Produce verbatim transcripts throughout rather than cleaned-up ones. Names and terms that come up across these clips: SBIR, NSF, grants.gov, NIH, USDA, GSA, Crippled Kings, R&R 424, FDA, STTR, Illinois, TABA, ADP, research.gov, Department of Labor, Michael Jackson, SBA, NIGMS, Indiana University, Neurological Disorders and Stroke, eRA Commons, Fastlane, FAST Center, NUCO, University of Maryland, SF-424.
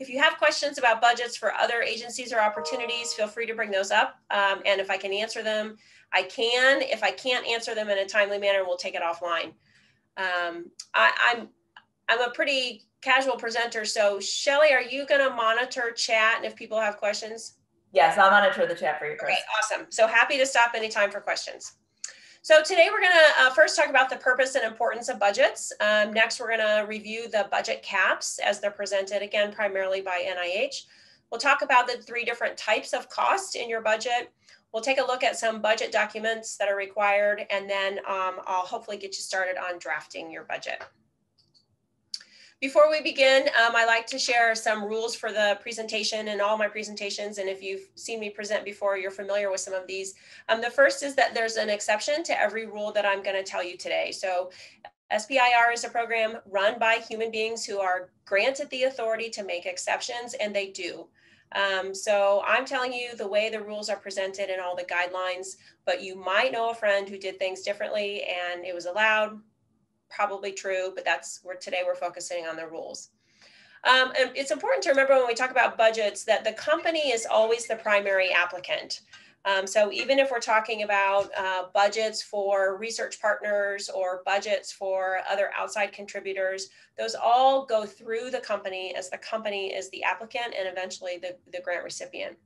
If you have questions about budgets for other agencies or opportunities, feel free to bring those up. Um, and if I can answer them, I can. If I can't answer them in a timely manner, we'll take it offline. Um, I, I'm, I'm a pretty casual presenter. So Shelly, are you gonna monitor chat and if people have questions? Yes, I'll monitor the chat for you first. Okay, awesome. So happy to stop anytime for questions. So today we're going to uh, first talk about the purpose and importance of budgets. Um, next, we're going to review the budget caps as they're presented, again, primarily by N I H. We'll talk about the three different types of cost in your budget. We'll take a look at some budget documents that are required, and then um, I'll hopefully get you started on drafting your budget. Before we begin, um, I like to share some rules for the presentation and all my presentations. And if you've seen me present before, you're familiar with some of these. Um, the first is that there's an exception to every rule that I'm going to tell you today. So S B I R is a program run by human beings who are granted the authority to make exceptions, and they do. Um, so I'm telling you the way the rules are presented and all the guidelines, but you might know a friend who did things differently and it was allowed. Probably true, but that's where today we're focusing on the rules. Um, and it's important to remember when we talk about budgets that the company is always the primary applicant. Um, so even if we're talking about uh, budgets for research partners or budgets for other outside contributors, those all go through the company as the company is the applicant and eventually the, the grant recipient.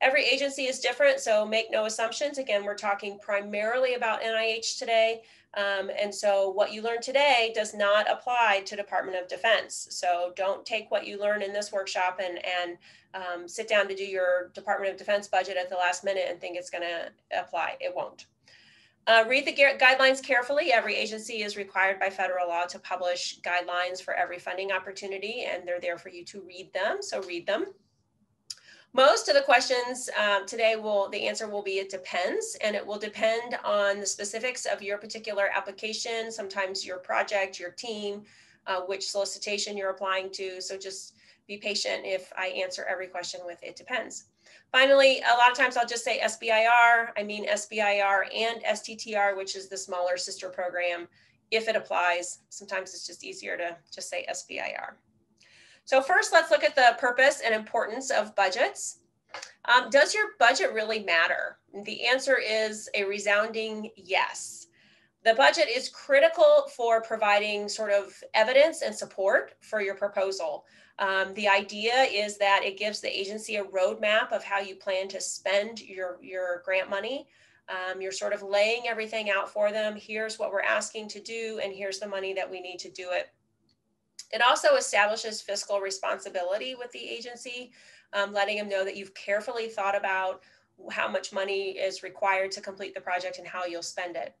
Every agency is different, so make no assumptions. Again, we're talking primarily about N I H today. Um, and so what you learn today does not apply to Department of Defense. So don't take what you learn in this workshop and, and um, sit down to do your Department of Defense budget at the last minute and think it's gonna apply. It won't. Uh, read the guidelines carefully. Every agency is required by federal law to publish guidelines for every funding opportunity, and they're there for you to read them, so read them. Most of the questions um, today will, the answer will be it depends, and it will depend on the specifics of your particular application, sometimes your project, your team, uh, which solicitation you're applying to. So just be patient if I answer every question with it depends. Finally, a lot of times I'll just say S B I R, I mean S B I R and S T T R, which is the smaller sister program, if it applies. Sometimes it's just easier to just say S B I R. So first, let's look at the purpose and importance of budgets. Um, does your budget really matter? The answer is a resounding yes. The budget is critical for providing sort of evidence and support for your proposal. Um, the idea is that it gives the agency a roadmap of how you plan to spend your, your grant money. Um, you're sort of laying everything out for them. Here's what we're asking to do, and here's the money that we need to do it. It also establishes fiscal responsibility with the agency, um, letting them know that you've carefully thought about how much money is required to complete the project and how you'll spend it.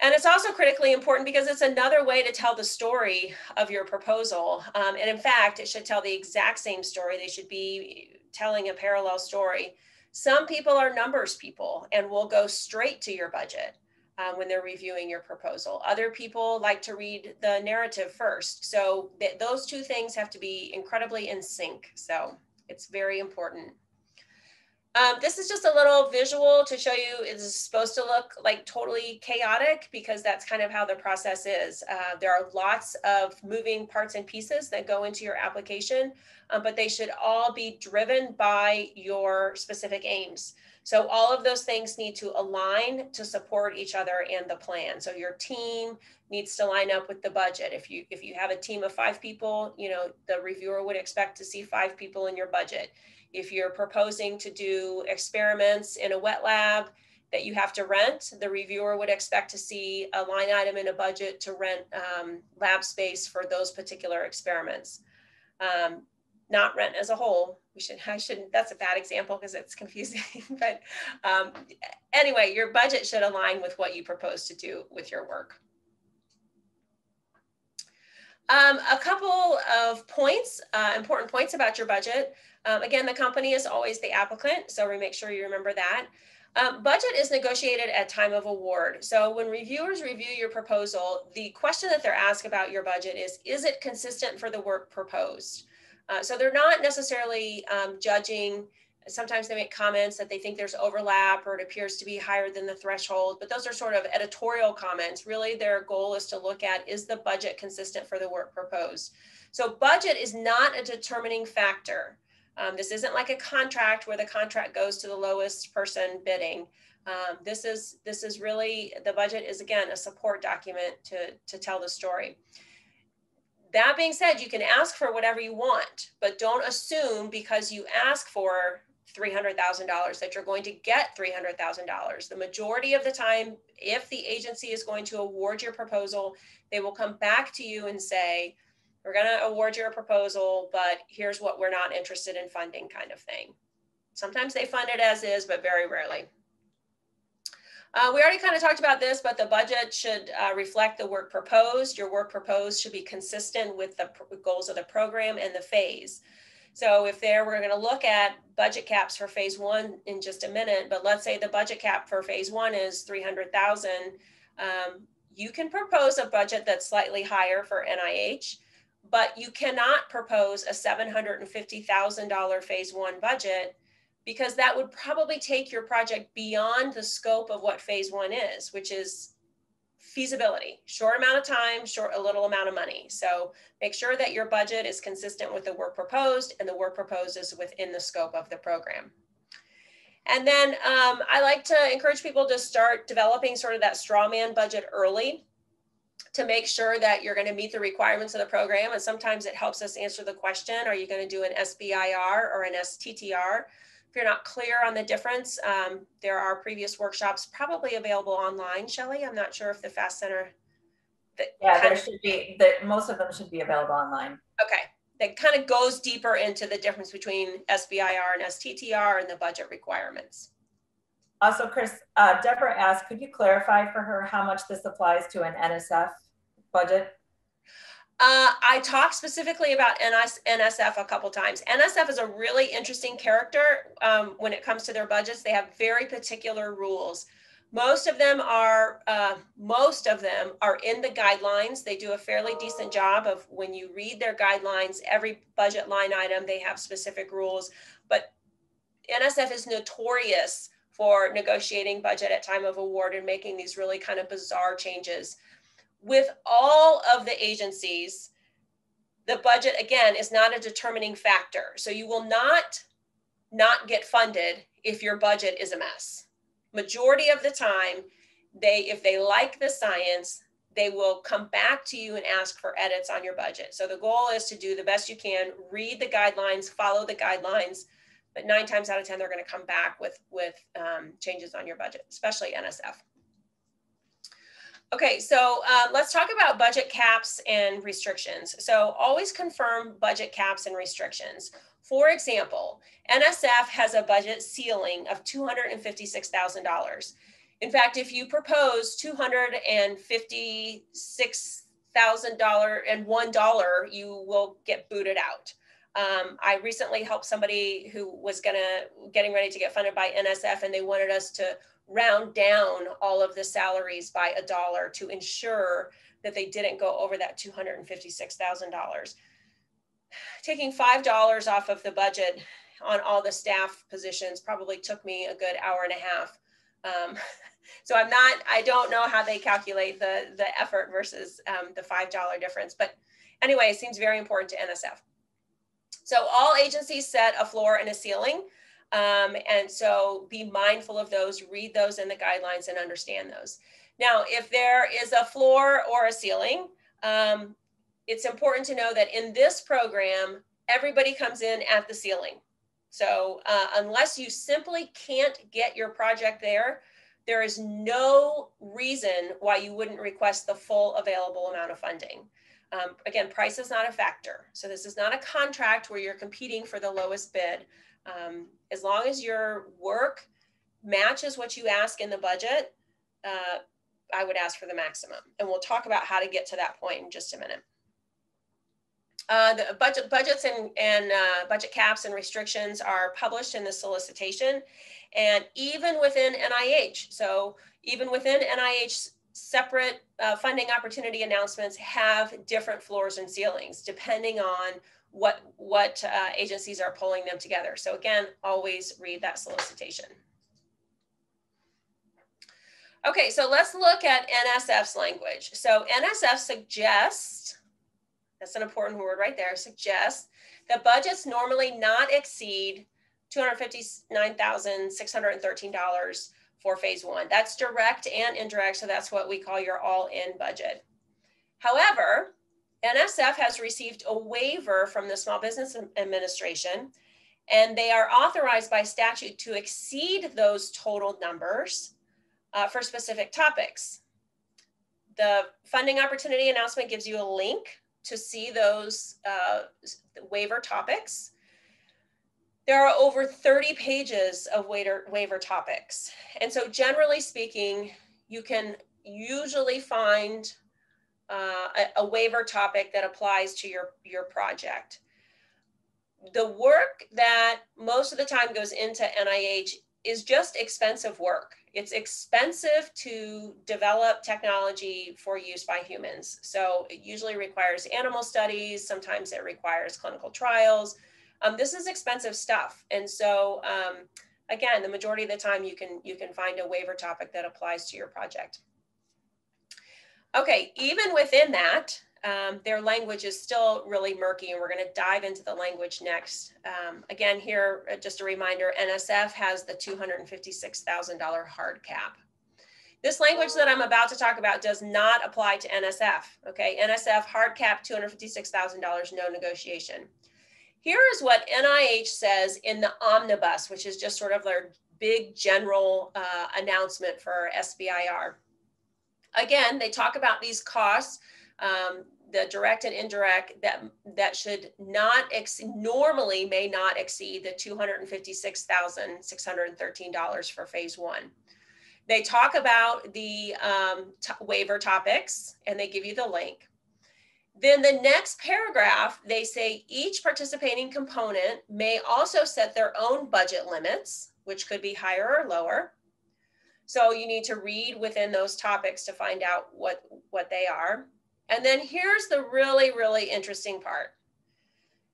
And it's also critically important because it's another way to tell the story of your proposal. Um, and in fact, it should tell the exact same story. They should be telling a parallel story. Some people are numbers people and will go straight to your budget Um, when they're reviewing your proposal. Other people like to read the narrative first. So th those two things have to be incredibly in sync. So it's very important. Um, this is just a little visual to show you it's supposed to look like totally chaotic because that's kind of how the process is. Uh, there are lots of moving parts and pieces that go into your application, um, but they should all be driven by your specific aims. So all of those things need to align to support each other and the plan. So your team needs to line up with the budget. If you, if you have a team of five people, you know, the reviewer would expect to see five people in your budget. If you're proposing to do experiments in a wet lab that you have to rent, the reviewer would expect to see a line item in a budget to rent um, lab space for those particular experiments. Um, not rent as a whole. We should, I shouldn't, that's a bad example because it's confusing. But um, anyway, your budget should align with what you propose to do with your work. Um, a couple of points, uh, important points about your budget. Um, again, the company is always the applicant, so we make sure you remember that. Um, budget is negotiated at time of award. So when reviewers review your proposal, the question that they're asked about your budget is, is it consistent for the work proposed? Uh, so they're not necessarily um, judging Sometimes they make comments that they think there's overlap or it appears to be higher than the threshold, but those are sort of editorial comments. Really, their goal is to look at, is the budget consistent for the work proposed? So budget is not a determining factor. Um, this isn't like a contract where the contract goes to the lowest person bidding. Um, this is, this is really, the budget is again, a support document to, to tell the story. That being said, you can ask for whatever you want, but don't assume because you ask for three hundred thousand dollars that you're going to get three hundred thousand dollars. The majority of the time, if the agency is going to award your proposal, they will come back to you and say, we're going to award your proposal, but here's what we're not interested in funding, kind of thing. Sometimes they fund it as is, but very rarely. Uh, we already kind of talked about this, but the budget should uh, reflect the work proposed. Your work proposed should be consistent with the goals of the program and the phase. So if there, we're going to look at budget caps for phase one in just a minute, but let's say the budget cap for phase one is three hundred thousand dollars. Um, you can propose a budget that's slightly higher for N I H, but you cannot propose a seven hundred fifty thousand dollar phase one budget, because that would probably take your project beyond the scope of what phase one is, which is feasibility, short amount of time, short a little amount of money. So make sure that your budget is consistent with the work proposed and the work proposed is within the scope of the program. And then um, I like to encourage people to start developing sort of that straw man budget early to make sure that you're going to meet the requirements of the program. And sometimes it helps us answer the question, are you going to do an S B I R or an S T T R? If you're not clear on the difference, um, there are previous workshops probably available online, Shelley. I'm not sure if the FAST Center. The yeah, there of, should be, the, most of them should be available online. Okay, that kind of goes deeper into the difference between S B I R and S T T R and the budget requirements. Also, Chris, uh, Deborah asked, could you clarify for her how much this applies to an N S F budget? Uh, I talked specifically about N S F a couple times. N S F is a really interesting character um, when it comes to their budgets. They have very particular rules. Most of them are uh, most of them are in the guidelines. They do a fairly decent job of when you read their guidelines. Every budget line item they have specific rules, but N S F is notorious for negotiating budget at time of award and making these really kind of bizarre changes. With all of the agencies, the budget, again, is not a determining factor. So you will not not get funded if your budget is a mess. Majority of the time, they if they like the science, they will come back to you and ask for edits on your budget. So the goal is to do the best you can, read the guidelines, follow the guidelines, but nine times out of ten, they're going to come back with, with um, changes on your budget, especially N S F. Okay, so uh, let's talk about budget caps and restrictions. So always confirm budget caps and restrictions. For example, N S F has a budget ceiling of two hundred fifty-six thousand dollars. In fact, if you propose two hundred fifty-six thousand dollars and one dollar, you will get booted out. Um, I recently helped somebody who was gonna getting ready to get funded by N S F, and they wanted us to round down all of the salaries by a dollar to ensure that they didn't go over that two hundred fifty-six thousand dollars. Taking five dollars off of the budget on all the staff positions probably took me a good hour and a half. Um, so I'm not, I don't know how they calculate the, the effort versus um, the five dollar difference, but anyway, it seems very important to N S F. So all agencies set a floor and a ceiling. Um, and so be mindful of those, read those in the guidelines and understand those. Now, if there is a floor or a ceiling, um, it's important to know that in this program, everybody comes in at the ceiling. So uh, unless you simply can't get your project there, there is no reason why you wouldn't request the full available amount of funding. Um, again, price is not a factor. So this is not a contract where you're competing for the lowest bid. Um, as long as your work matches what you ask in the budget, uh, I would ask for the maximum. And we'll talk about how to get to that point in just a minute. Uh, the budget, budgets and, and uh, budget caps and restrictions are published in the solicitation, and even within N I H. So even within N I H separate uh, funding opportunity announcements have different floors and ceilings depending on what, what uh, agencies are pulling them together. So again, always read that solicitation. Okay, so let's look at N S F's language. So N S F suggests, that's an important word right there, suggests that budgets normally not exceed two hundred fifty-nine thousand six hundred thirteen dollars for phase one. That's direct and indirect, so that's what we call your all-in budget. However, N S F has received a waiver from the Small Business Administration, and they are authorized by statute to exceed those total numbers uh, for specific topics. The funding opportunity announcement gives you a link to see those uh, waiver topics. There are over thirty pages of waiver, waiver topics. And so generally speaking, you can usually find uh, a, a waiver topic that applies to your, your project. The work that most of the time goes into N I H is just expensive work. It's expensive to develop technology for use by humans. So it usually requires animal studies. Sometimes it requires clinical trials. Um, this is expensive stuff. And so um, again, the majority of the time you can, you can find a waiver topic that applies to your project. Okay, even within that, um, their language is still really murky, and we're gonna dive into the language next. Um, again, here, just a reminder, N S F has the two hundred fifty-six thousand dollar hard cap. This language that I'm about to talk about does not apply to N S F, okay? N S F hard cap, two hundred fifty-six thousand dollars, no negotiation. Here is what N I H says in the omnibus, which is just sort of their big general uh, announcement for S B I R. Again, they talk about these costs, um, the direct and indirect, that, that should not, ex normally may not exceed the two hundred fifty-six thousand six hundred thirteen dollars for phase one. They talk about the um, waiver topics, and they give you the link. Then the next paragraph, they say each participating component may also set their own budget limits, which could be higher or lower. So you need to read within those topics to find out what, what they are. And then here's the really, really interesting part.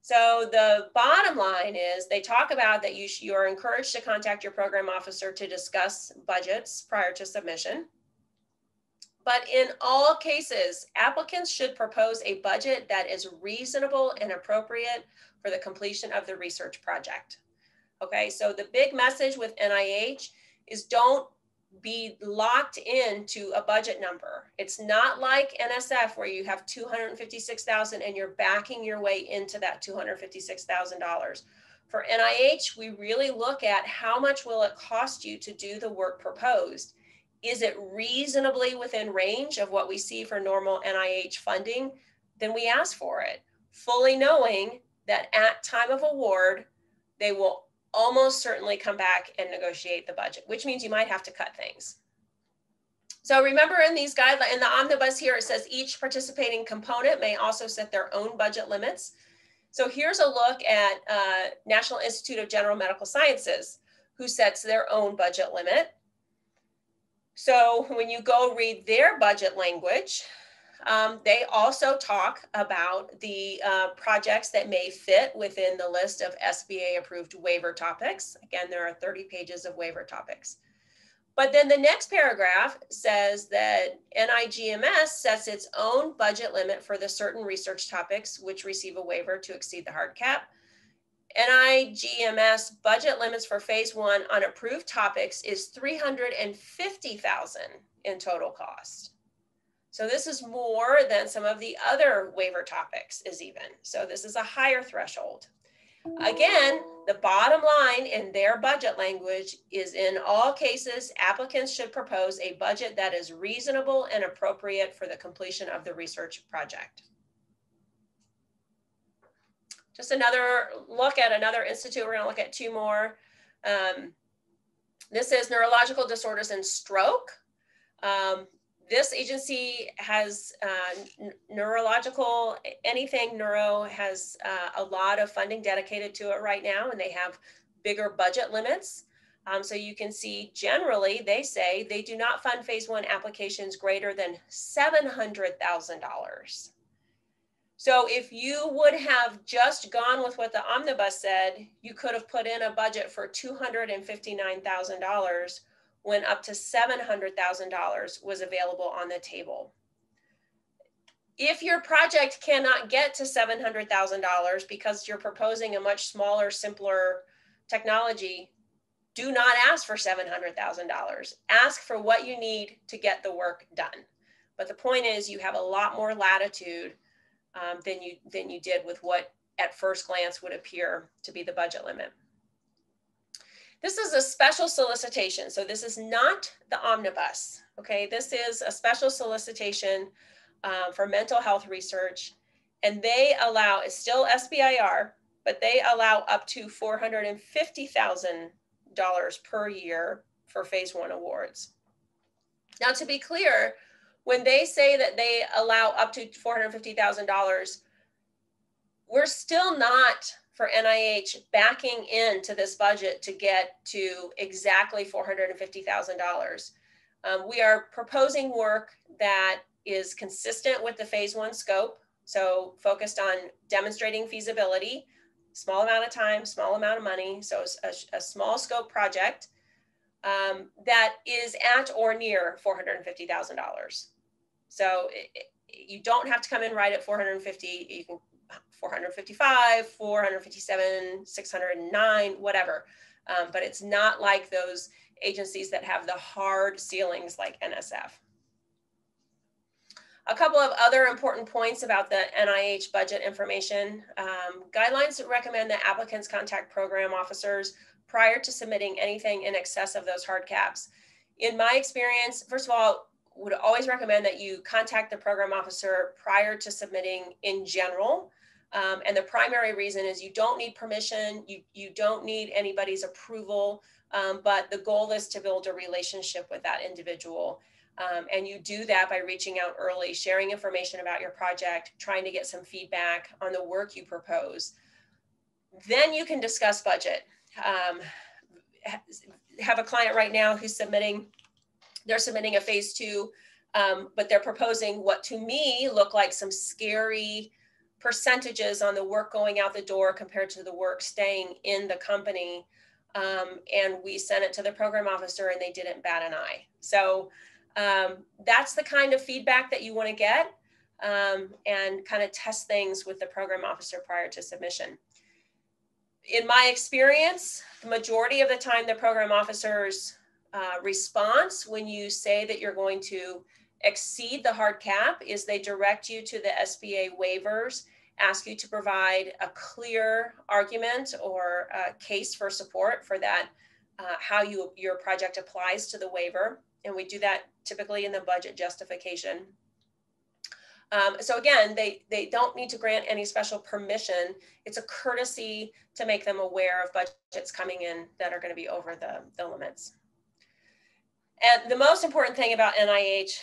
So the bottom line is they talk about that you, you are encouraged to contact your program officer to discuss budgets prior to submission. But in all cases, applicants should propose a budget that is reasonable and appropriate for the completion of the research project. Okay, so the big message with N I H is don't be locked into a budget number. It's not like N S F where you have two hundred fifty-six thousand dollars and you're backing your way into that two hundred fifty-six thousand dollars. For N I H, we really look at how much will it cost you to do the work proposed. Is it reasonably within range of what we see for normal N I H funding? Then we ask for it, fully knowing that at time of award, they will almost certainly come back and negotiate the budget, which means you might have to cut things. So remember in these guidelines, in the omnibus here, it says each participating component may also set their own budget limits. So here's a look at uh, National Institute of General Medical Sciences, who sets their own budget limit. So when you go read their budget language, um, they also talk about the uh, projects that may fit within the list of S B A approved waiver topics. Again, there are thirty pages of waiver topics. But then the next paragraph says that N I G M S sets its own budget limit for the certain research topics which receive a waiver to exceed the hard cap. N I G M S budget limits for phase one on approved topics is three hundred fifty thousand dollars in total cost. So this is more than some of the other waiver topics is even. So this is a higher threshold. Again, the bottom line in their budget language is in all cases, applicants should propose a budget that is reasonable and appropriate for the completion of the research project. Just another look at another institute. We're gonna look at two more. Um, this is Neurological Disorders and Stroke. Um, this agency has uh, neurological, anything neuro has uh, a lot of funding dedicated to it right now, and they have bigger budget limits. Um, so you can see generally they say they do not fund phase one applications greater than seven hundred thousand dollars. So if you would have just gone with what the omnibus said, you could have put in a budget for two hundred fifty-nine thousand dollars when up to seven hundred thousand dollars was available on the table. If your project cannot get to seven hundred thousand dollars because you're proposing a much smaller, simpler technology, do not ask for seven hundred thousand dollars. Ask for what you need to get the work done. But the point is you have a lot more latitude Um, than you than you did with what at first glance would appear to be the budget limit. This is a special solicitation. So this is not the omnibus, okay? This is a special solicitation um, for mental health research, and they allow, it's still S B I R, but they allow up to four hundred fifty thousand dollars per year for phase one awards. Now, to be clear, when they say that they allow up to four hundred fifty thousand dollars, we're still not, for N I H, backing into this budget to get to exactly four hundred fifty thousand dollars. Um, we are proposing work that is consistent with the phase one scope, so focused on demonstrating feasibility, small amount of time, small amount of money, so a, a small scope project um, that is at or near four hundred fifty thousand dollars. So it, it, you don't have to come in right at four hundred fifty, you can four hundred fifty-five, four hundred fifty-seven, six hundred nine, whatever. Um, but it's not like those agencies that have the hard ceilings like N S F. A couple of other important points about the N I H budget information. Um, guidelines that recommend that applicants contact program officers prior to submitting anything in excess of those hard caps. In my experience, first of all, would always recommend that you contact the program officer prior to submitting in general. Um, and the primary reason is you don't need permission, you, you don't need anybody's approval, um, but the goal is to build a relationship with that individual. Um, and you do that by reaching out early, sharing information about your project, trying to get some feedback on the work you propose. Then you can discuss budget. Um, have a client right now who's submitting, they're submitting a phase two, um, but they're proposing what to me look like some scary percentages on the work going out the door compared to the work staying in the company. Um, and we sent it to the program officer and they didn't bat an eye. So um, that's the kind of feedback that you want to get um, and kind of test things with the program officer prior to submission. In my experience, the majority of the time the program officer's uh, response when you say that you're going to exceed the hard cap is they direct you to the S B A waivers, ask you to provide a clear argument or a case for support for that, uh, how you, your project applies to the waiver. And we do that typically in the budget justification. Um, so again, they, they don't need to grant any special permission. It's a courtesy to make them aware of budgets coming in that are going to be over the, the limits. And the most important thing about N I H,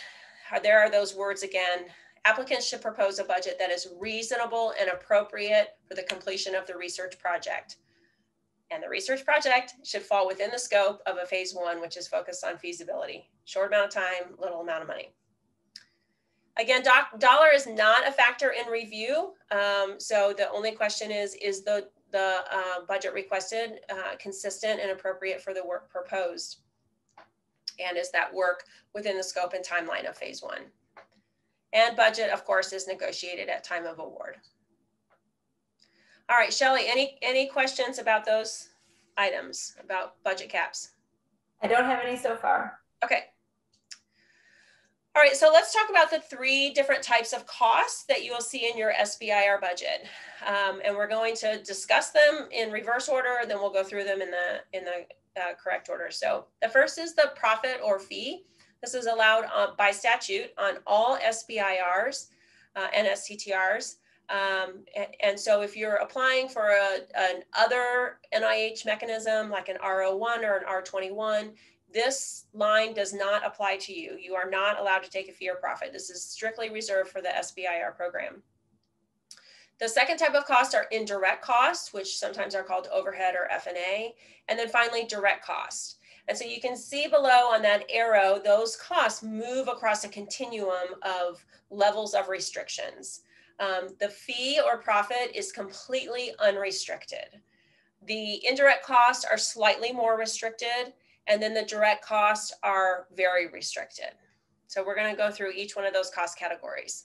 are, there are those words again, applicants should propose a budget that is reasonable and appropriate for the completion of the research project. And the research project should fall within the scope of a phase one, which is focused on feasibility. Short amount of time, little amount of money. Again, doc, dollar is not a factor in review. Um, so the only question is, is the, the uh, budget requested uh, consistent and appropriate for the work proposed? And is that work within the scope and timeline of phase one? And budget, of course, is negotiated at time of award. All right, Shelley, any, any questions about those items, about budget caps? I don't have any so far. Okay. All right, so let's talk about the three different types of costs that you will see in your S B I R budget. Um, and we're going to discuss them in reverse order, then we'll go through them in the, in the uh, correct order. So the first is the profit or fee. This is allowed uh, by statute on all S B I Rs uh, and S T T Rs. Um, and, and so if you're applying for a, an other N I H mechanism, like an R zero one or an R twenty-one, this line does not apply to you. You are not allowed to take a fee or profit. This is strictly reserved for the S B I R program. The second type of costs are indirect costs, which sometimes are called overhead or F and A. And then finally, direct costs. And so you can see below on that arrow, those costs move across a continuum of levels of restrictions. Um, the fee or profit is completely unrestricted. The indirect costs are slightly more restricted, and then the direct costs are very restricted. So we're going to go through each one of those cost categories.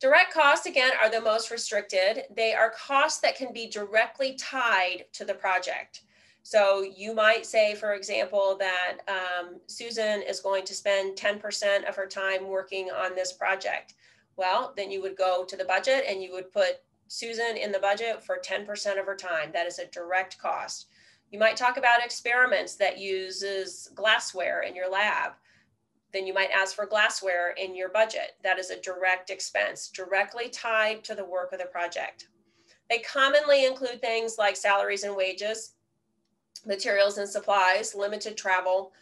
Direct costs, again, are the most restricted. They are costs that can be directly tied to the project. So you might say, for example, that um, Susan is going to spend ten percent of her time working on this project. Well, then you would go to the budget and you would put Susan in the budget for ten percent of her time. That is a direct cost. You might talk about experiments that uses glassware in your lab. Then you might ask for glassware in your budget. That is a direct expense, directly tied to the work of the project. They commonly include things like salaries and wages, materials and supplies, limited travel.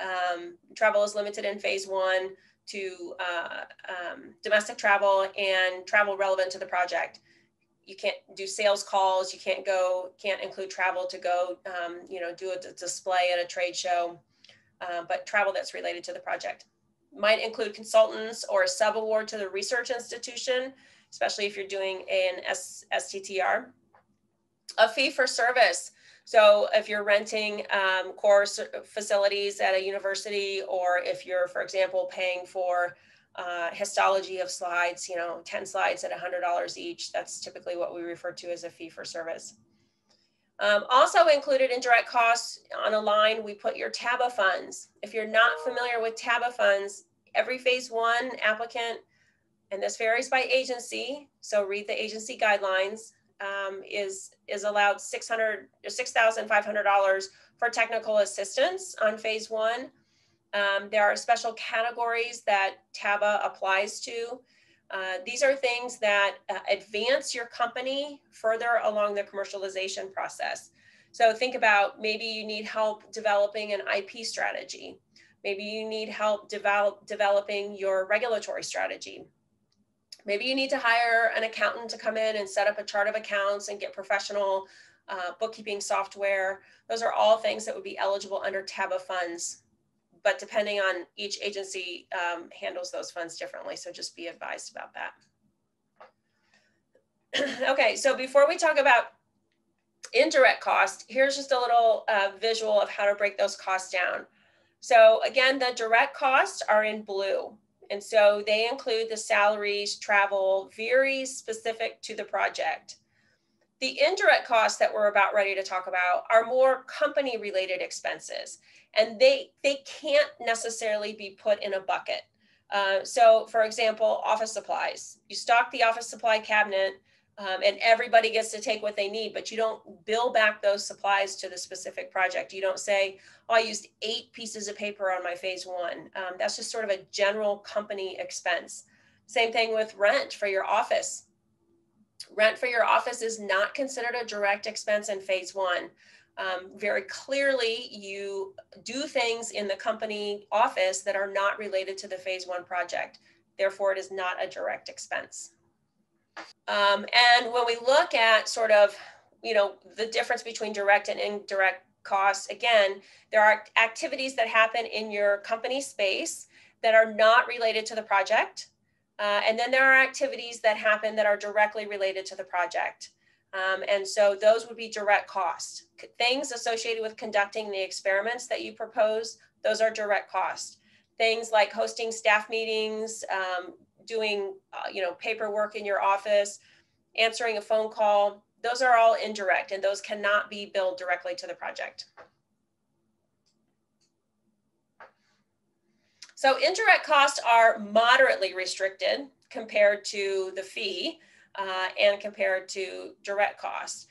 Um, travel is limited in phase one to uh, um, domestic travel and travel relevant to the project. You can't do sales calls. You can't go, can't include travel to go, um, you know, do a display at a trade show, uh, but travel that's related to the project. Might include consultants or a subaward to the research institution, especially if you're doing an S T T R. A fee for service. So if you're renting um, course facilities at a university, or if you're, for example, paying for Uh, histology of slides, you know, ten slides at one hundred dollars each. That's typically what we refer to as a fee for service. Um, also included in direct costs on a line, we put your TABA funds. If you're not familiar with TABA funds, every phase one applicant, and this varies by agency, so read the agency guidelines, um, is, is allowed six thousand five hundred dollars for technical assistance on phase one. Um, there are special categories that TABA applies to. Uh, these are things that uh, advance your company further along the commercialization process. So think about, maybe you need help developing an I P strategy. Maybe you need help develop, developing your regulatory strategy. Maybe you need to hire an accountant to come in and set up a chart of accounts and get professional uh, bookkeeping software. Those are all things that would be eligible under TABA funds. But depending on each agency um, handles those funds differently. So just be advised about that. Okay, so before we talk about indirect cost, here's just a little uh, visual of how to break those costs down. So again, the direct costs are in blue. And so they include the salaries, travel, very specific to the project. The indirect costs that we're about ready to talk about are more company-related expenses, and they, they can't necessarily be put in a bucket. Uh, so, for example, office supplies. You stock the office supply cabinet, um, and everybody gets to take what they need, but you don't bill back those supplies to the specific project. You don't say, oh, I used eight pieces of paper on my phase one. Um, that's just sort of a general company expense. Same thing with rent for your office. Rent for your office is not considered a direct expense in phase one. Um, very clearly, you do things in the company office that are not related to the phase one project. Therefore, it is not a direct expense. Um, and when we look at sort of, you know, the difference between direct and indirect costs, again, there are activities that happen in your company space that are not related to the project. Uh, and then there are activities that happen that are directly related to the project. Um, and so those would be direct costs. Things associated with conducting the experiments that you propose, those are direct costs. Things like hosting staff meetings, um, doing uh, you know, paperwork in your office, answering a phone call, those are all indirect, and those cannot be billed directly to the project. So indirect costs are moderately restricted compared to the fee uh, and compared to direct costs.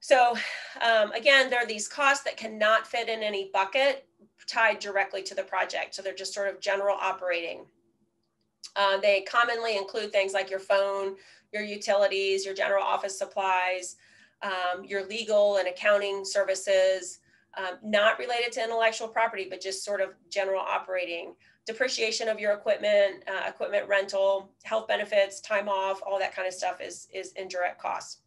So um, again, there are these costs that cannot fit in any bucket tied directly to the project. So they're just sort of general operating. Uh, they commonly include things like your phone, your utilities, your general office supplies, um, your legal and accounting services, Um, not related to intellectual property, but just sort of general operating. depreciation of your equipment, uh, equipment rental, health benefits, time off, all that kind of stuff is, is indirect costs.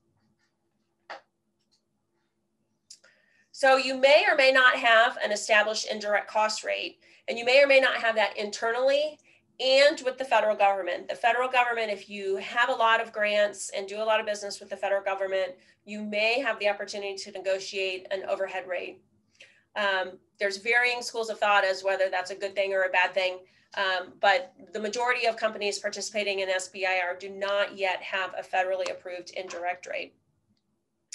So you may or may not have an established indirect cost rate, and you may or may not have that internally and with the federal government. The federal government, if you have a lot of grants and do a lot of business with the federal government, you may have the opportunity to negotiate an overhead rate. Um, there's varying schools of thought as whether that's a good thing or a bad thing, um, but the majority of companies participating in S B I R do not yet have a federally approved indirect rate.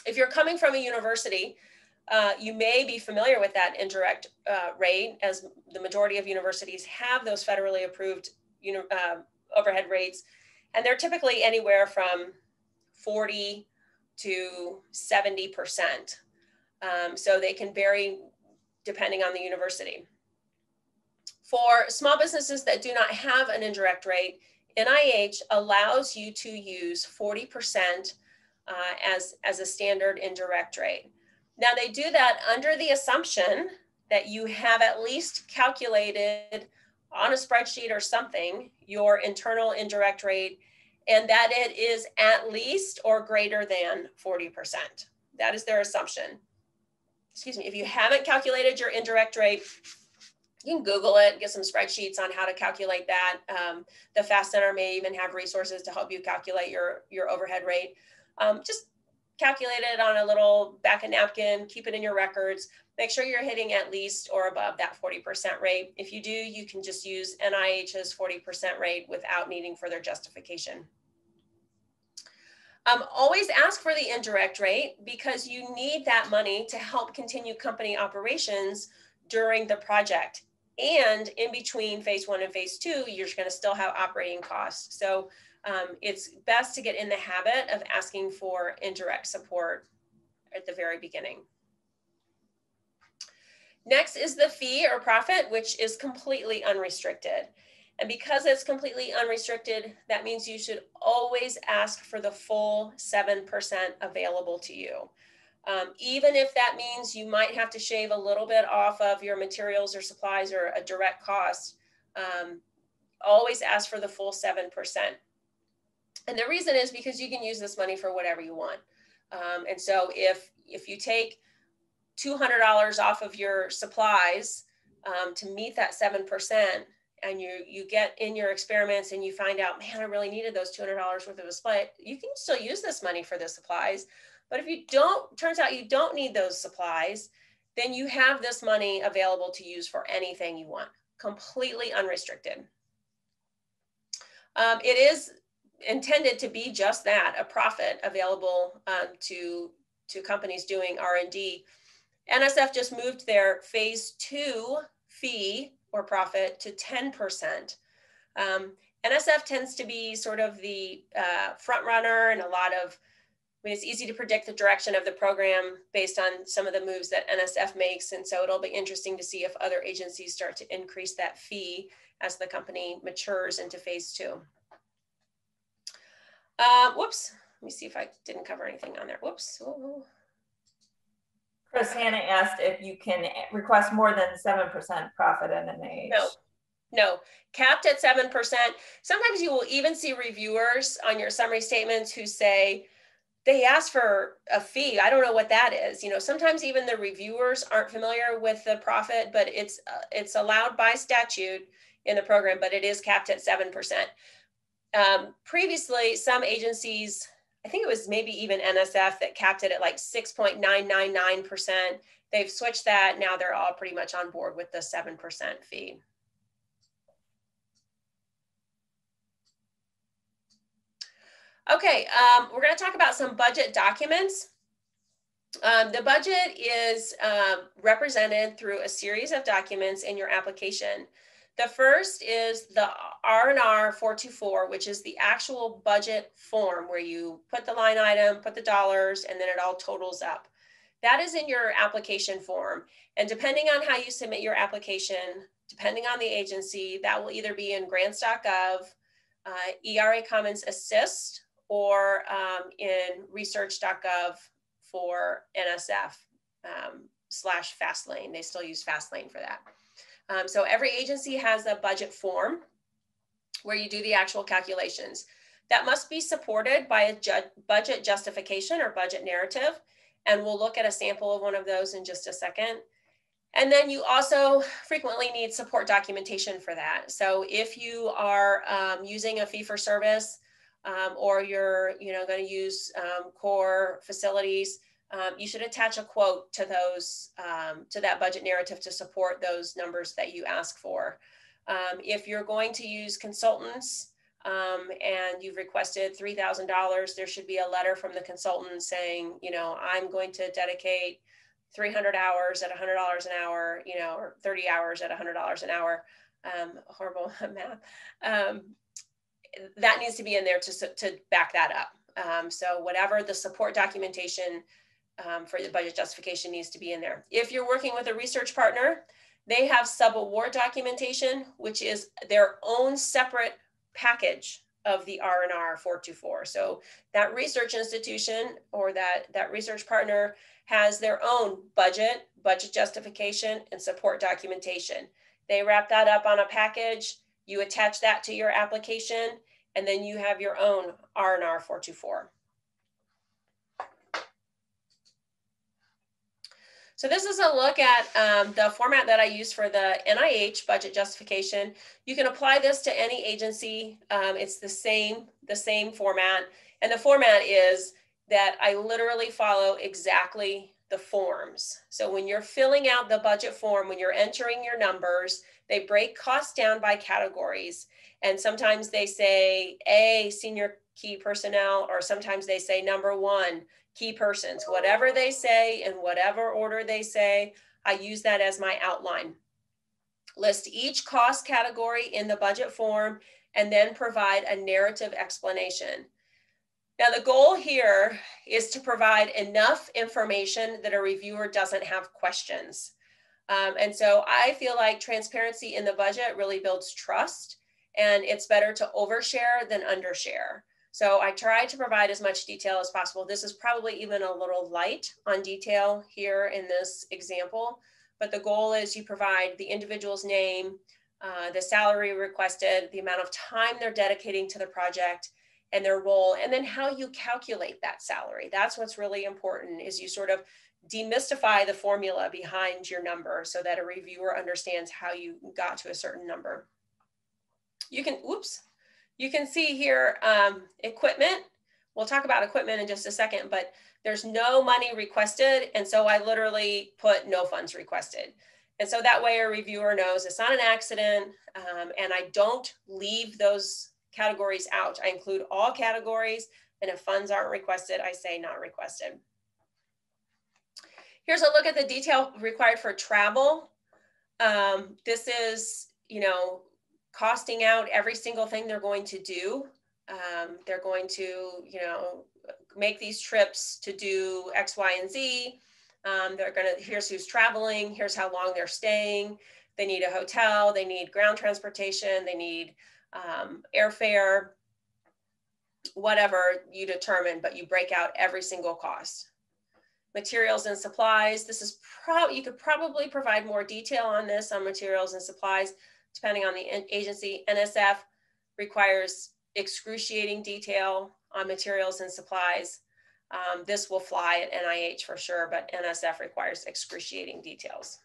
If you're coming from a university, Uh, you may be familiar with that indirect uh, rate, as the majority of universities have those federally approved you know, uh, overhead rates, and they're typically anywhere from forty to seventy percent. Um, so they can vary depending on the university. For small businesses that do not have an indirect rate, N I H allows you to use forty percent uh, as, as a standard indirect rate. Now, they do that under the assumption that you have at least calculated on a spreadsheet or something your internal indirect rate, and that it is at least or greater than forty percent. That is their assumption. Excuse me, if you haven't calculated your indirect rate, you can Google it, get some spreadsheets on how to calculate that. Um, the FAST Center may even have resources to help you calculate your, your overhead rate. Um, just calculate it on a little back of napkin, keep it in your records, make sure you're hitting at least or above that forty percent rate. If you do, you can just use N I H's forty percent rate without needing further justification. Um, always ask for the indirect rate because you need that money to help continue company operations during the project. And in between phase one and phase two, you're going to still have operating costs. So Um, it's best to get in the habit of asking for indirect support at the very beginning. Next is the fee or profit, which is completely unrestricted. And because it's completely unrestricted, that means you should always ask for the full seven percent available to you. Um, even if that means you might have to shave a little bit off of your materials or supplies or a direct cost, um, always ask for the full seven percent. And the reason is because you can use this money for whatever you want. Um, and so if, if you take two hundred dollars off of your supplies um, to meet that seven percent, and you, you get in your experiments and you find out, man, I really needed those two hundred dollars worth of supply, you can still use this money for the supplies. But if you don't, turns out you don't need those supplies, then you have this money available to use for anything you want, completely unrestricted. Um, it is intended to be just that, a profit available um, to, to companies doing R and D. N S F just moved their phase two fee or profit to ten percent. Um, N S F tends to be sort of the uh, front runner, and a lot of, I mean, it's easy to predict the direction of the program based on some of the moves that N S F makes. And so it'll be interesting to see if other agencies start to increase that fee as the company matures into phase two. Uh, whoops, let me see if I didn't cover anything on there. Whoops. Ooh. Chris, Hannah asked if you can request more than seven percent profit in an N I H. No, no, capped at seven percent. Sometimes you will even see reviewers on your summary statements who say, they asked for a fee, I don't know what that is. You know, sometimes even the reviewers aren't familiar with the profit, but it's, uh, it's allowed by statute in the program, but it is capped at seven percent. Um, previously, some agencies, I think it was maybe even N S F that capped it at like six point nine nine nine percent. They've switched that. Now they're all pretty much on board with the seven percent fee. Okay, um, we're going to talk about some budget documents. Um, the budget is um, represented through a series of documents in your application. The first is the R and R four twenty-four, which is the actual budget form where you put the line item, put the dollars, and then it all totals up. That is in your application form. And depending on how you submit your application, depending on the agency, that will either be in grants dot gov, uh, E R A Commons Assist, or um, in research dot gov for N S F um, slash Fastlane. They still use Fastlane for that. Um, so every agency has a budget form where you do the actual calculations. That must be supported by a ju- budget justification or budget narrative. And we'll look at a sample of one of those in just a second. And then you also frequently need support documentation for that. So if you are um, using a fee-for-service um, or you're you know, going to use um, core facilities, um, you should attach a quote to, those, um, to that budget narrative to support those numbers that you ask for. Um, if you're going to use consultants um, and you've requested three thousand dollars, there should be a letter from the consultant saying, you know, I'm going to dedicate three hundred hours at one hundred dollars an hour, you know, or thirty hours at one hundred dollars an hour, um, horrible math. Um, that needs to be in there to, to back that up. Um, so whatever the support documentation um, for the budget justification needs to be in there. If you're working with a research partner, they have sub-award documentation, which is their own separate package of the R and R four twenty-four. So that research institution or that, that research partner has their own budget, budget justification, and support documentation. They wrap that up on a package, you attach that to your application, and then you have your own R and R four twenty-four. So this is a look at um, the format that I use for the N I H budget justification. You can apply this to any agency. Um, it's the same, the same format. And the format is that I literally follow exactly the forms. So when you're filling out the budget form, when you're entering your numbers, they break costs down by categories. And sometimes they say A, senior key personnel, or sometimes they say number one, key persons, whatever they say in whatever order they say, I use that as my outline. List each cost category in the budget form and then provide a narrative explanation. Now the goal here is to provide enough information that a reviewer doesn't have questions. Um, and so I feel like transparency in the budget really builds trust, and it's better to overshare than undershare. So I try to provide as much detail as possible. This is probably even a little light on detail here in this example, but the goal is you provide the individual's name, uh, the salary requested, the amount of time they're dedicating to the project and their role, and then how you calculate that salary. That's what's really important, is you sort of demystify the formula behind your number so that a reviewer understands how you got to a certain number. You can, oops. You can see here, um, equipment. We'll talk about equipment in just a second, but there's no money requested. And so I literally put no funds requested. And so that way a reviewer knows it's not an accident. Um, and I don't leave those categories out. I include all categories, and if funds aren't requested, I say not requested. Here's a look at the detail required for travel. Um, this is, you know, costing out every single thing they're going to do. Um, they're going to, you know, make these trips to do X, Y, and Z. Um, they're gonna, here's who's traveling, here's how long they're staying. They need a hotel, they need ground transportation, they need um, airfare, whatever you determine, but you break out every single cost. Materials and supplies. This is probably, you could probably provide more detail on this, on materials and supplies, depending on the agency. N S F requires excruciating detail on materials and supplies. Um, this will fly at N I H for sure, but N S F requires excruciating details.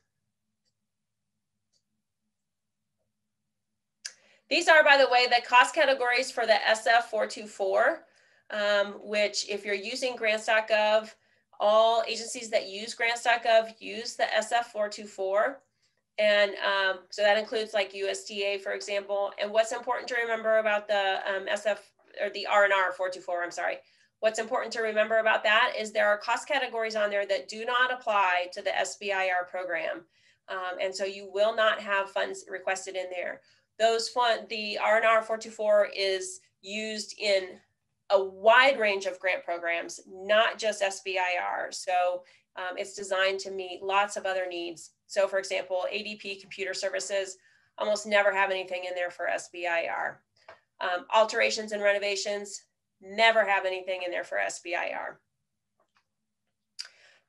These are, by the way, the cost categories for the S F four twenty-four, um, which if you're using grants dot gov, all agencies that use grants dot gov use the S F four twenty-four. And um, so that includes like U S D A, for example. And what's important to remember about the um, S F or the R and R four twenty-four, I'm sorry. What's important to remember about that is there are cost categories on there that do not apply to the S B I R program. Um, and so you will not have funds requested in there. Those fund, the R and R four twenty-four is used in a wide range of grant programs, not just S B I R. So um, it's designed to meet lots of other needs. So for example, A D P computer services almost never have anything in there for S B I R. Um, alterations and renovations never have anything in there for S B I R.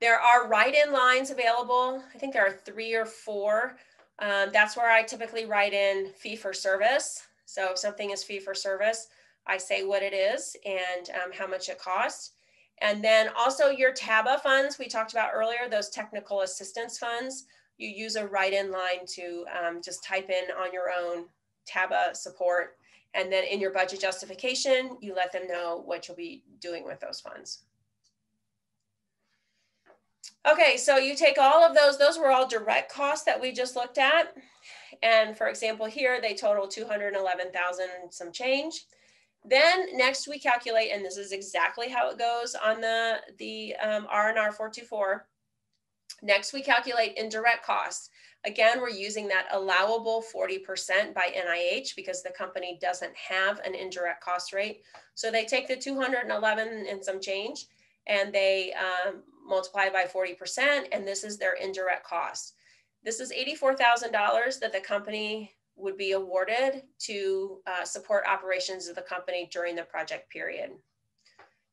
There are write-in lines available. I think there are three or four Um, that's where I typically write in fee for service. So if something is fee for service, I say what it is and um, how much it costs. And then also your TABA funds, we talked about earlier, those technical assistance funds, you use a write-in line to um, just type in on your own TABA support. And then in your budget justification, you let them know what you'll be doing with those funds. Okay, so you take all of those, those were all direct costs that we just looked at. And for example, here they total two hundred eleven thousand some change. Then next we calculate, and this is exactly how it goes on the, the um, R and R four twenty-four. Next we calculate indirect costs. Again, we're using that allowable forty percent by N I H because the company doesn't have an indirect cost rate. So they take the two hundred eleven and some change and they um, multiply by forty percent, and this is their indirect cost. This is eighty-four thousand dollars that the company would be awarded to uh, support operations of the company during the project period.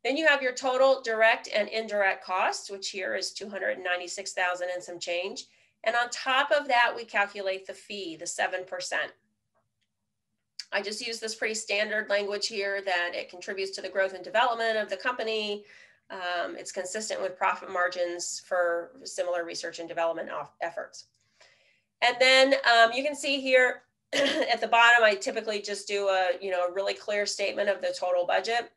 Then you have your total direct and indirect costs, which here is two hundred ninety-six thousand dollars and some change. And on top of that, we calculate the fee, the seven percent. I just use this pretty standard language here that it contributes to the growth and development of the company. Um, it's consistent with profit margins for similar research and development efforts. And then um, you can see here at the bottom, I typically just do a, you know, a really clear statement of the total budget.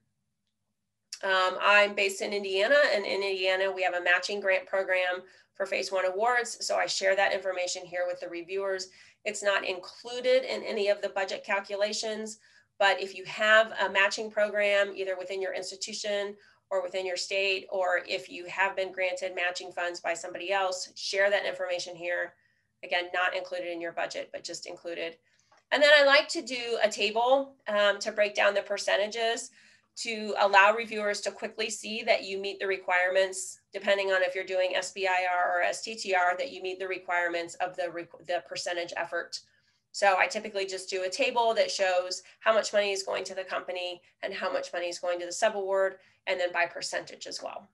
Um, I'm based in Indiana, and in Indiana, we have a matching grant program for phase one awards. So I share that information here with the reviewers. It's not included in any of the budget calculations, but if you have a matching program, either within your institution or within your state, or if you have been granted matching funds by somebody else, share that information here. Again, not included in your budget, but just included. And then I like to do a table um, to break down the percentages to allow reviewers to quickly see that you meet the requirements, depending on if you're doing S B I R or S T T R, that you meet the requirements of the, the percentage effort. So I typically just do a table that shows how much money is going to the company and how much money is going to the subaward, and then by percentage as well.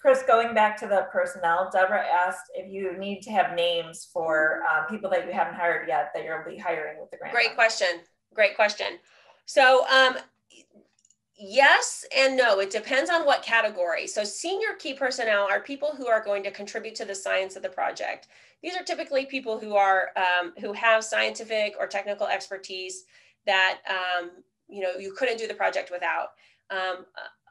Chris, going back to the personnel, Deborah asked if you need to have names for uh, people that you haven't hired yet that you'll be hiring with the grant. Great question. Great question. So um, yes and no, it depends on what category. So senior key personnel are people who are going to contribute to the science of the project. These are typically people who are um, who have scientific or technical expertise that um, you know, you couldn't do the project without. Um,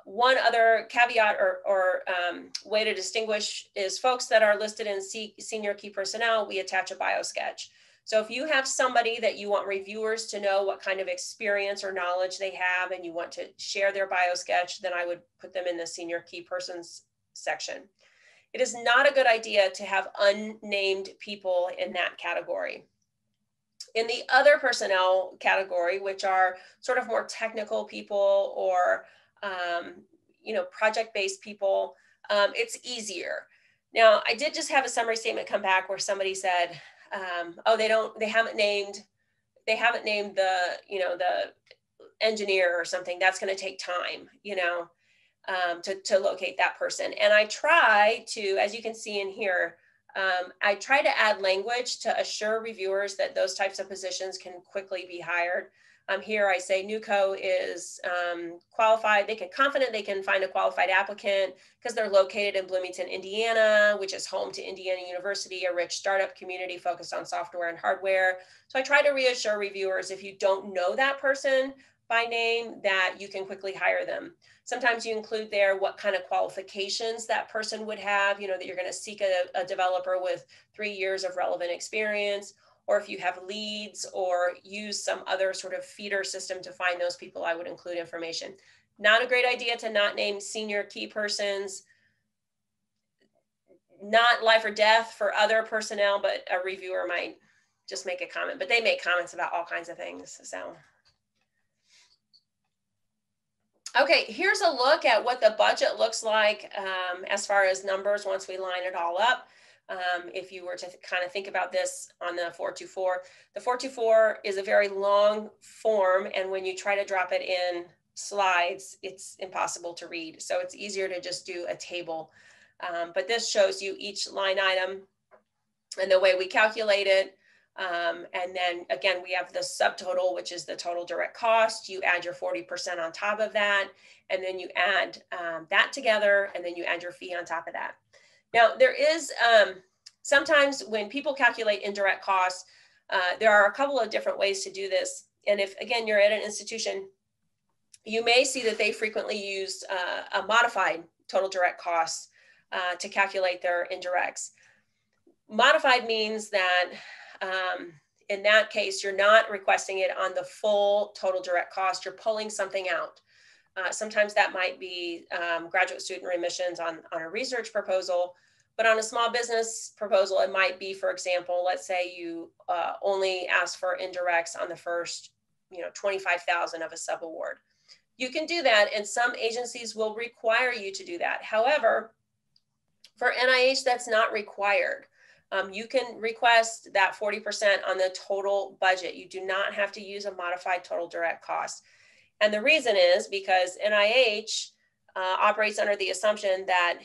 one other caveat or, or um, way to distinguish is folks that are listed in C senior key personnel, we attach a bio sketch. So if you have somebody that you want reviewers to know what kind of experience or knowledge they have and you want to share their bio sketch, then I would put them in the senior key persons section. It is not a good idea to have unnamed people in that category. In the other personnel category, which are sort of more technical people or um, you know, project-based people, um, it's easier. Now, I did just have a summary statement come back where somebody said, Um, oh, they don't, they haven't named, they haven't named the, you know, the engineer or something. That's going to take time, you know, um, to, to locate that person. And I try to, as you can see in here, um, I try to add language to assure reviewers that those types of positions can quickly be hired. Um, here I say N U C O is um, qualified. They can confident they can find a qualified applicant because they're located in Bloomington, Indiana, which is home to Indiana University, a rich startup community focused on software and hardware. So I try to reassure reviewers if you don't know that person by name that you can quickly hire them. Sometimes you include there what kind of qualifications that person would have, you know, that you're going to seek a, a developer with three years of relevant experience, or if you have leads or use some other sort of feeder system to find those people, I would include information. Not a great idea to not name senior key persons, not life or death for other personnel, but a reviewer might just make a comment, but they make comments about all kinds of things, so. Okay, here's a look at what the budget looks like um, as far as numbers once we line it all up. Um, if you were to kind of think about this on the four twenty-four, the four twenty-four is a very long form, and when you try to drop it in slides, it's impossible to read. So it's easier to just do a table. Um, but this shows you each line item and the way we calculate it. Um, and then again, we have the subtotal, which is the total direct cost. You add your forty percent on top of that, and then you add um, that together, and then you add your fee on top of that. Now, there is um, sometimes when people calculate indirect costs, uh, there are a couple of different ways to do this. And if, again, you're at an institution, you may see that they frequently use uh, a modified total direct cost uh, to calculate their indirects. Modified means that Um, in that case, you're not requesting it on the full total direct cost, you're pulling something out. Uh, sometimes that might be um, graduate student remissions on, on a research proposal, but on a small business proposal, it might be, for example, let's say you uh, only ask for indirects on the first, you know, twenty-five thousand of a subaward. You can do that, and some agencies will require you to do that. However, for N I H, that's not required. Um, you can request that forty percent on the total budget. You do not have to use a modified total direct cost. And the reason is because N I H uh, operates under the assumption that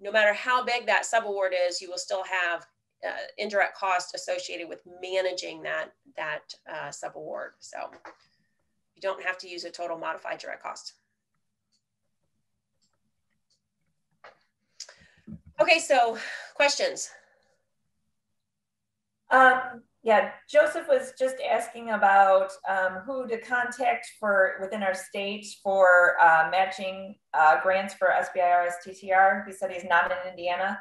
no matter how big that subaward is, you will still have uh, indirect costs associated with managing that, that uh, subaward. So you don't have to use a total modified direct cost. Okay, so questions? Um, yeah, Joseph was just asking about um, who to contact for within our state for uh, matching uh, grants for S B I R, S T T R. He said he's not in Indiana.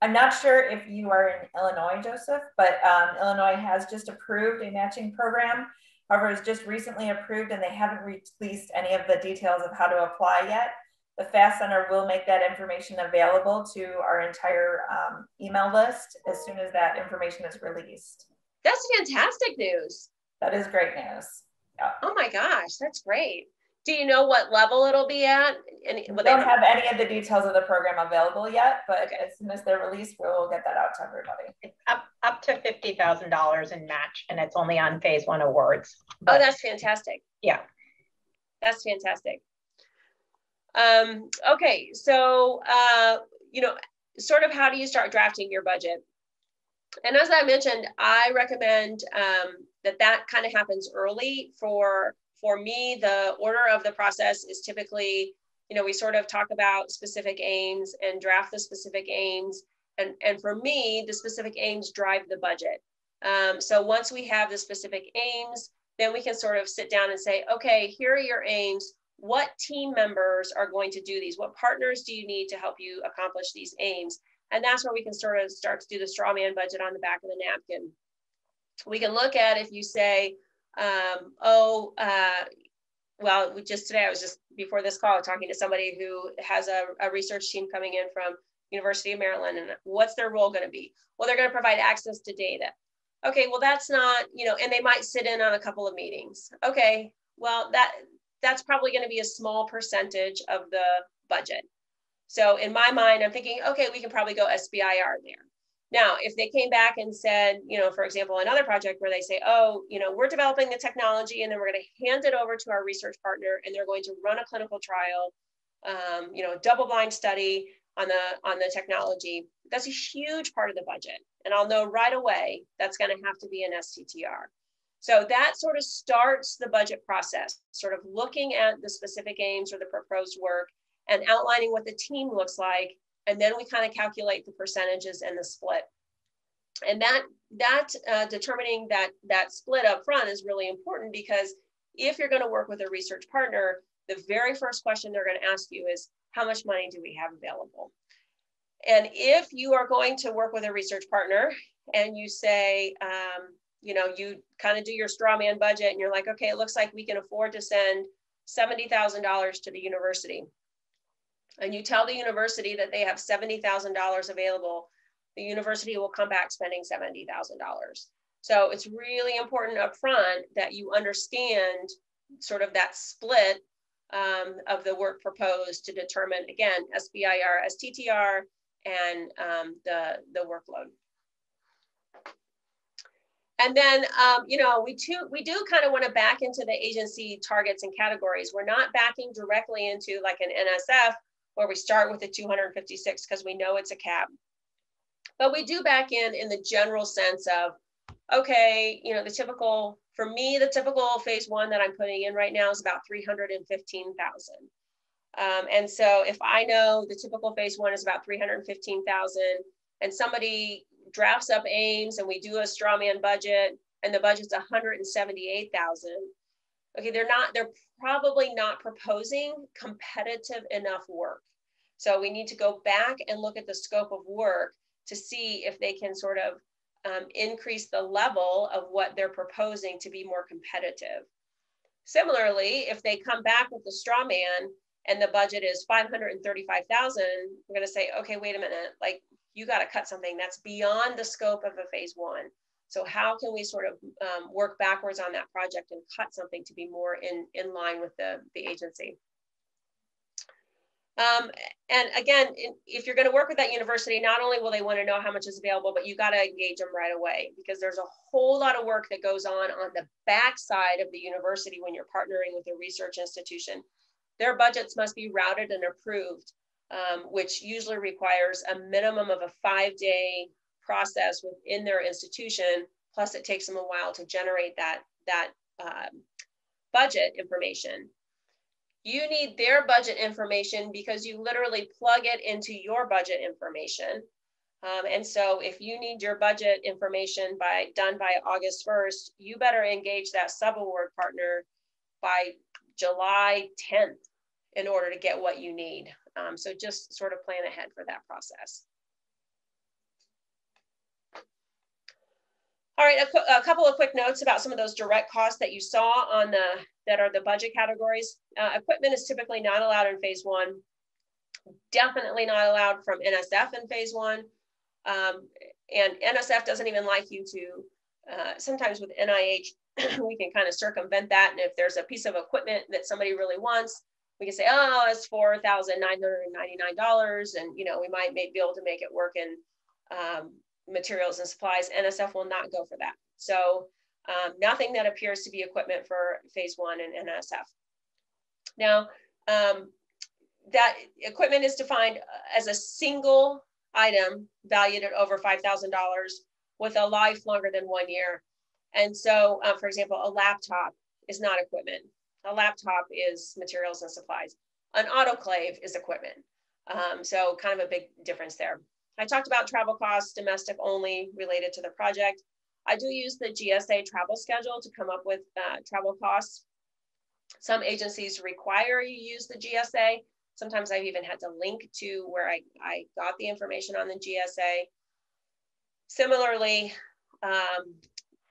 I'm not sure if you are in Illinois, Joseph, but um, Illinois has just approved a matching program. However, it's just recently approved and they haven't released any of the details of how to apply yet. The FAST Center will make that information available to our entire um, email list as soon as that information is released. That's fantastic news. That is great news. Yeah. Oh my gosh, that's great. Do you know what level it'll be at? Any, we don't have any of the details of the program available yet, but okay. As soon as they're released, we'll get that out to everybody. It's up, up to fifty thousand dollars in match, and it's only on phase one awards. But, oh, that's fantastic. Yeah. That's fantastic. Um, okay, so, uh, you know, sort of how do you start drafting your budget? And as I mentioned, I recommend um, that that kind of happens early. For, for me, the order of the process is typically, you know, we sort of talk about specific aims and draft the specific aims. And, and for me, the specific aims drive the budget. Um, so once we have the specific aims, then we can sort of sit down and say, okay, here are your aims. What team members are going to do these? What partners do you need to help you accomplish these aims? And that's where we can sort of start to do the straw man budget on the back of the napkin. We can look at if you say, um, oh, uh, well, we just today, I was just before this call talking to somebody who has a, a research team coming in from University of Maryland, and what's their role going to be? Well, they're going to provide access to data. Okay, well, that's not, you know, and they might sit in on a couple of meetings. Okay, well, that, that's probably going to be a small percentage of the budget. So in my mind, I'm thinking, okay, we can probably go S B I R there. Now, if they came back and said, you know, for example, another project where they say, oh, you know, we're developing the technology and then we're going to hand it over to our research partner and they're going to run a clinical trial, um, you know, double-blind study on the, on the technology, that's a huge part of the budget. And I'll know right away, that's going to have to be an S T T R. So that sort of starts the budget process, sort of looking at the specific aims or the proposed work and outlining what the team looks like. And then we kind of calculate the percentages and the split. And that, that uh, determining that, that split up front is really important because if you're going to work with a research partner, the very first question they're going to ask you is, how much money do we have available? And if you are going to work with a research partner and you say, um, you know, you kind of do your straw man budget and you're like, okay, it looks like we can afford to send seventy thousand dollars to the university. And you tell the university that they have seventy thousand dollars available, the university will come back spending seventy thousand dollars. So it's really important upfront that you understand sort of that split um, of the work proposed to determine, again, S B I R, S T T R, and um, the, the workload. And then, um, you know, we, too, we do kind of want to back into the agency targets and categories. We're not backing directly into like an N S F where we start with the two hundred fifty-six because we know it's a cap. But we do back in in the general sense of, okay, you know, the typical, for me, the typical phase one that I'm putting in right now is about three hundred fifteen thousand. Um, and so if I know the typical phase one is about three hundred fifteen thousand and somebody drafts up aims and we do a straw man budget and the budget's one hundred seventy-eight thousand, okay, they're not, they're probably not proposing competitive enough work. So we need to go back and look at the scope of work to see if they can sort of um, increase the level of what they're proposing to be more competitive. Similarly, if they come back with the straw man and the budget is five hundred thirty-five thousand, we're gonna say, okay, wait a minute, like you gotta cut something that's beyond the scope of a phase one. So how can we sort of um, work backwards on that project and cut something to be more in, in line with the, the agency? Um, and again, in, if you're gonna work with that university, not only will they wanna know how much is available, but you gotta engage them right away because there's a whole lot of work that goes on on the backside of the university when you're partnering with a research institution. Their budgets must be routed and approved, um, which usually requires a minimum of a five-day process within their institution, plus it takes them a while to generate that, that uh, budget information. You need their budget information because you literally plug it into your budget information. Um, and so if you need your budget information by done by August first, you better engage that subaward partner by July tenth in order to get what you need. Um, so just sort of plan ahead for that process. All right, a, a couple of quick notes about some of those direct costs that you saw on the, that are the budget categories. Uh, equipment is typically not allowed in phase one, definitely not allowed from N S F in phase one. Um, and N S F doesn't even like you to, uh, sometimes with N I H, we can kind of circumvent that. And if there's a piece of equipment that somebody really wants, we can say, oh, it's four thousand nine hundred ninety-nine dollars. And, you know, we might be able to make it work in um, materials and supplies. N S F will not go for that. So um, nothing that appears to be equipment for phase one in N S F. Now, um, that equipment is defined as a single item valued at over five thousand dollars with a life longer than one year. And so, uh, for example, a laptop is not equipment. A laptop is materials and supplies. An autoclave is equipment. Um, so kind of a big difference there. I talked about travel costs, domestic only related to the project. I do use the G S A travel schedule to come up with uh, travel costs. Some agencies require you use the G S A. Sometimes I've even had to link to where I, I got the information on the G S A. Similarly, um,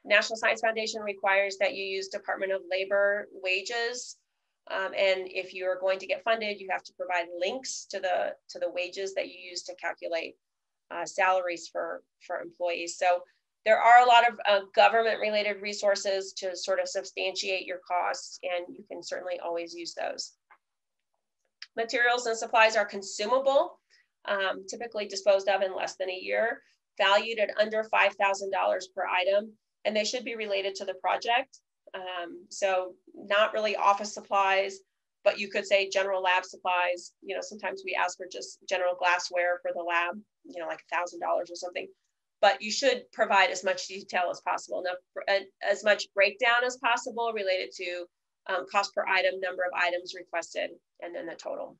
National Science Foundation requires that you use Department of Labor wages. Um, and if you are going to get funded, you have to provide links to the, to the wages that you use to calculate uh, salaries for, for employees. So there are a lot of uh, government related resources to sort of substantiate your costs, and you can certainly always use those. Materials and supplies are consumable, um, typically disposed of in less than a year, valued at under five thousand dollars per item. And they should be related to the project. Um, so not really office supplies, but you could say general lab supplies. You know, sometimes we ask for just general glassware for the lab, you know, like one thousand dollars or something, but you should provide as much detail as possible, enough, as much breakdown as possible related to um, cost per item, number of items requested, and then the total.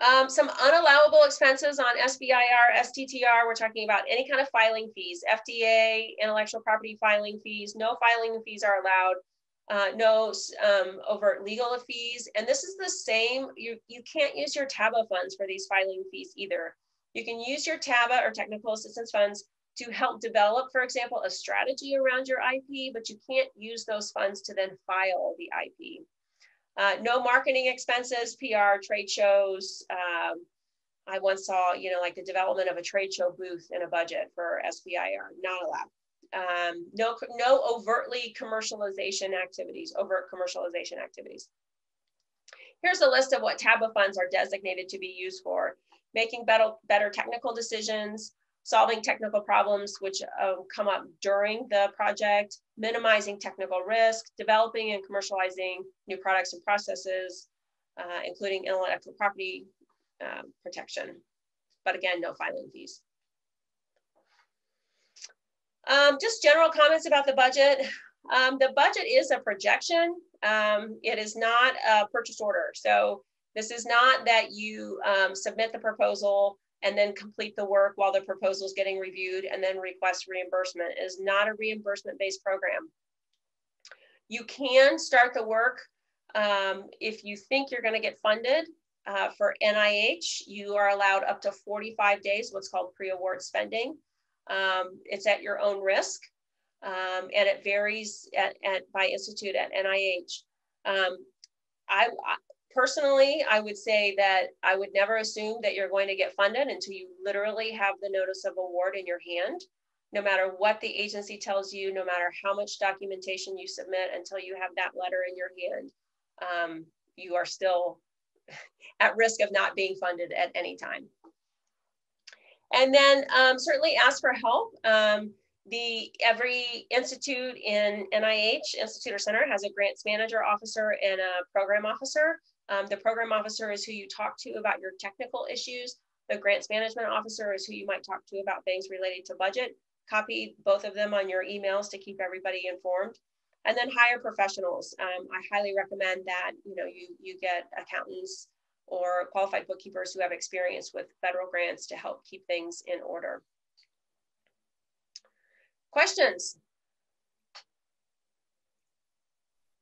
Um, some unallowable expenses on S B I R, S T T R, we're talking about any kind of filing fees, F D A, intellectual property filing fees, no filing fees are allowed, uh, no um, overt legal fees. And this is the same, you, you can't use your TABA funds for these filing fees either. You can use your TABA or technical assistance funds to help develop, for example, a strategy around your I P, but you can't use those funds to then file the I P. Uh, no marketing expenses, P R, trade shows. Um, I once saw, you know, like the development of a trade show booth in a budget for S B I R, not allowed. Um, no, no overtly commercialization activities, overt commercialization activities. Here's a list of what TABA funds are designated to be used for: making better, better technical decisions, solving technical problems which uh, come up during the project, minimizing technical risk, developing and commercializing new products and processes, uh, including intellectual property um, protection. But again, no filing fees. Um, just general comments about the budget. Um, the budget is a projection. Um, it is not a purchase order. So this is not that you um, submit the proposal and then complete the work while the proposal is getting reviewed and then request reimbursement. It is not a reimbursement-based program. You can start the work um, if you think you're gonna get funded. Uh, for N I H, you are allowed up to forty-five days, what's called pre-award spending. Um, it's at your own risk, um, and it varies at, at by institute at N I H. Um, I, I personally, I would say that I would never assume that you're going to get funded until you literally have the notice of award in your hand. No matter what the agency tells you, no matter how much documentation you submit, until you have that letter in your hand, um, you are still at risk of not being funded at any time. And then um, certainly ask for help. Um, the, every institute in N I H, institute or center, has a grants manager officer and a program officer. Um, the program officer is who you talk to about your technical issues. The grants management officer is who you might talk to about things related to budget. Copy both of them on your emails to keep everybody informed. And then hire professionals. Um, I highly recommend that you know you, you get accountants or qualified bookkeepers who have experience with federal grants to help keep things in order. Questions?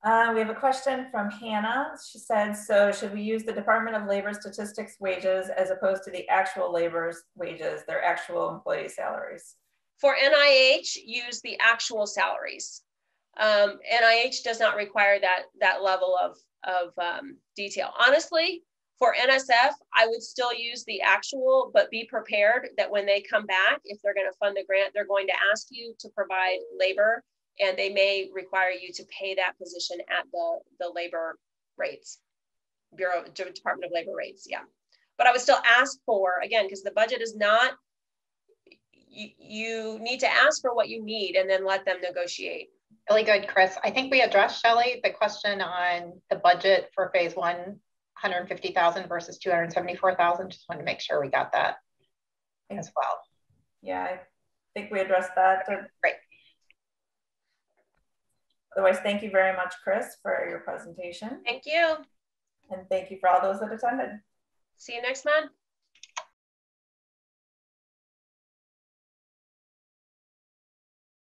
Uh, we have a question from Hannah. She said, so should we use the Department of Labor statistics wages as opposed to the actual labor's wages, their actual employee salaries? For N I H, use the actual salaries. Um, N I H does not require that, that level of, of um, detail. Honestly, for N S F, I would still use the actual, but be prepared that when they come back, if they're going to fund the grant, they're going to ask you to provide labor, and they may require you to pay that position at the, the labor rates, Bureau, Department of Labor rates, yeah. But I would still ask for, again, because the budget is not, you, you need to ask for what you need and then let them negotiate. Really good, Chris. I think we addressed, Shelley, the question on the budget for phase one. one hundred fifty thousand versus two hundred seventy-four thousand. Just wanted to make sure we got that as well. Yeah, I think we addressed that. Okay, great. Otherwise, thank you very much, Chris, for your presentation. Thank you. And thank you for all those that attended. See you next month.